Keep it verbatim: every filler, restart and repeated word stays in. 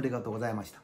ありがとうございました。